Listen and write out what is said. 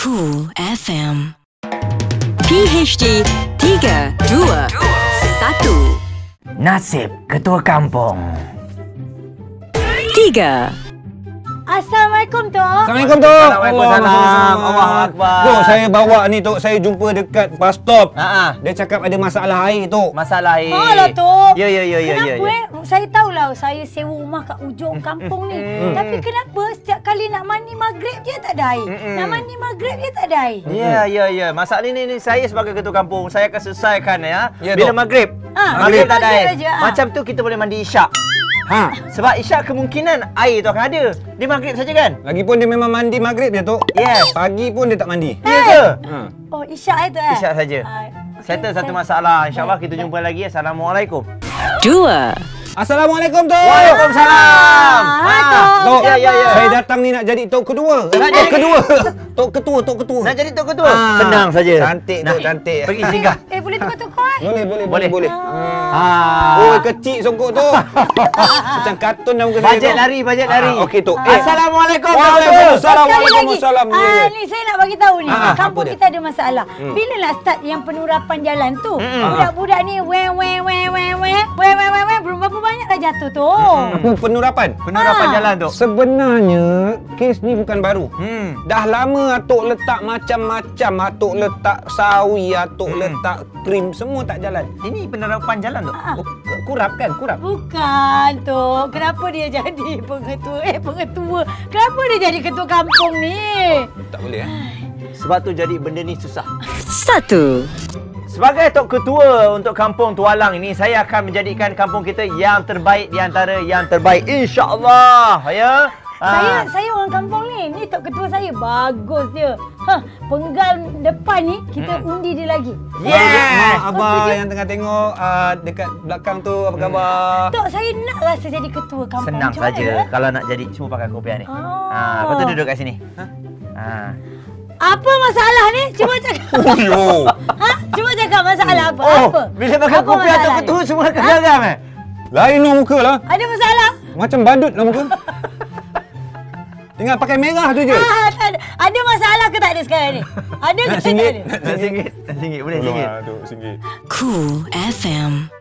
Cool FM PHD 321. Nasib Ketua Kampung. 3. Assalamualaikum, Tok. Assalamualaikum, Tok. Waalaikumsalam. Allahu Akbar. Tok, saya bawa ni, Tok. Saya jumpa dekat bus stop. Dia cakap ada masalah air, Tok. Masalah air. Alah, Tok. Ya. Kenapa saya tahulah saya sewa rumah kat ujung kampung ni. Tapi kenapa setiap kali nak mandi maghrib je tak ada air? Nak mandi maghrib je tak ada air? Ya. Masalah ni saya sebagai ketua kampung, saya akan selesaikan ya. Bila maghrib. Maghrib tak ada air. Macam tu kita boleh mandi isyak. Sebab isyak kemungkinan air tu akan ada. Dia maghrib saja kan? Lagipun dia memang mandi maghrib je, Tok. Yes. Pagi pun dia tak mandi. Ya. Oh, isyak aja tu Isyak saja. Settle satu masalah. InsyaAllah kita jumpa lagi. Assalamualaikum. 2. Assalamualaikum, Tok. Waalaikumsalam. Tok. Ya. Saya datang ni nak jadi Tok Ketua. Tok Ketua. Nak jadi Tok Ketua. Senang saja. Cantik, Tok, cantik. Pergi singgah. Boleh tukar-tukar Boleh. Oh, kecil songkok tu. Macam kartun dah muka saya. Bajet lari. Okey, Tok. Assalamualaikum. Waalaikumsalam. Waalaikumsalam. Ni saya nak bagi tahu ni. Kampung kita ada masalah. Bila nak start yang penurapan jalan tu, budak-budak ni weh berapa banyaklah jatuh tu. Penurapan jalan tu. Sebenarnya kes ni bukan baru. Dah lama atuk letak macam-macam, atuk letak sawi, atuk letak krim, semua tak jalan. Ini penerapan jalan tu. Kurap kan? Kurap. Bukan tu. Kenapa dia jadi pengetua? Kenapa dia jadi ketua kampung ni? Tak boleh Sebab tu jadi benda ni susah. 1. Sebagai Tok Ketua untuk Kampung Tualang ini, saya akan menjadikan kampung kita yang terbaik di antara yang terbaik, insya-Allah. Ya. Saya orang kampung ni. Ni Tok Ketua saya. Bagus dia. Penggal depan ni kita undi dia lagi. Yes. Abang yang tengah tengok dekat belakang tu apa khabar? Tok, saya nak rasa jadi ketua kampung. Senang saja. Kalau nak jadi cuma pakai kopiah ni. Lepas tu duduk kat sini. Apa masalah ni? Cuba cakap. Cuba cakap masalah apa? Bila pakai kopiah Tok Ketua semua kegaram Lain lah muka lah. Ada masalah? Macam badut lah muka. Tinggal pakai merah tu je. Ada masalah ke tak ada sekarang ni? Ada ke tak ada? Nak singgit? Boleh singgit. Cool FM.